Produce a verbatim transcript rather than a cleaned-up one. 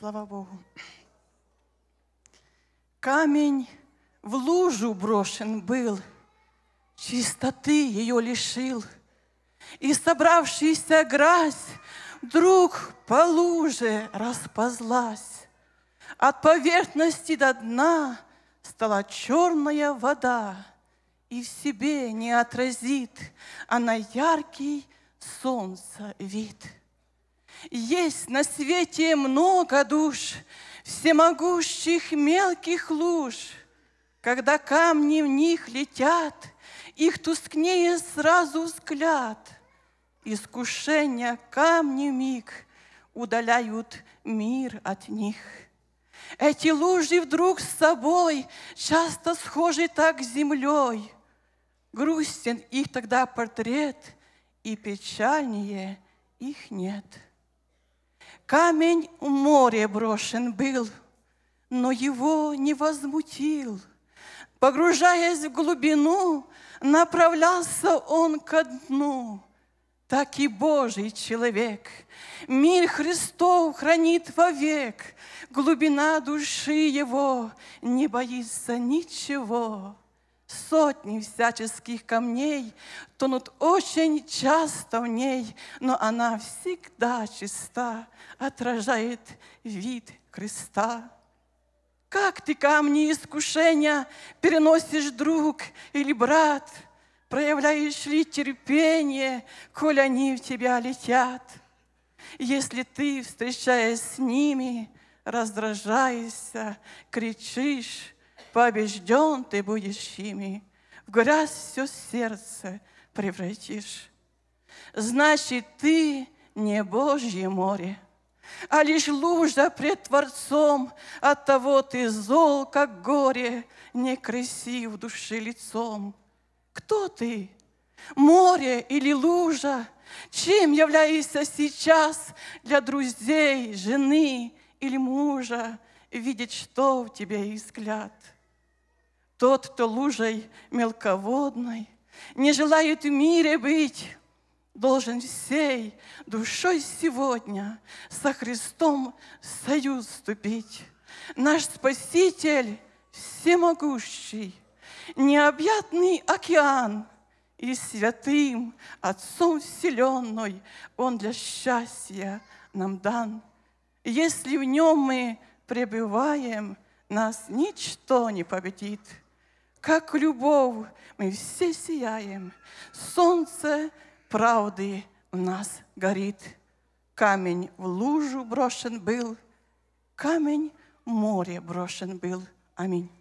Слава Богу. Камень в лужу брошен был, чистоты ее лишил, и собравшаяся грязь вдруг по луже расползлась. От поверхности до дна стала черная вода, и в себе не отразит она яркий солнца вид. Есть на свете много душ, всемогущих мелких луж. Когда камни в них летят, их тускнее сразу взгляд. Искушения камни миг удаляют мир от них. Эти лужи вдруг с собой часто схожи так с землей. Грустен их тогда портрет, и печальнее их нет. Камень в море брошен был, но его не возмутил. Погружаясь в глубину, направлялся он ко дну. Так и Божий человек мир Христов хранит вовек. Глубина души его не боится ничего. Сотни всяческих камней тонут очень часто в ней, но она всегда чиста, отражает вид креста. Как ты камни искушения переносишь, друг или брат? Проявляешь ли терпение, коль они в тебя летят? Если ты, встречаясь с ними, раздражаешься, кричишь, побежден ты будешь ими, в грязь все сердце превратишь. Значит, ты не Божье море, а лишь лужа пред Творцом, оттого ты зол, как горе, не красив души лицом. Кто ты? Море или лужа? Чем являешься сейчас для друзей, жены или мужа? Видеть, что в тебе и взгляд. Тот, кто лужей мелководной не желает в мире быть, должен всей душой сегодня со Христом в союз вступить. Наш Спаситель всемогущий, необъятный океан, и святым Отцом вселенной Он для счастья нам дан. Если в нем мы пребываем, нас ничто не победит. Как любовь мы все сияем, солнце правды в нас горит. Камень в лужу брошен был, камень в море брошен был. Аминь.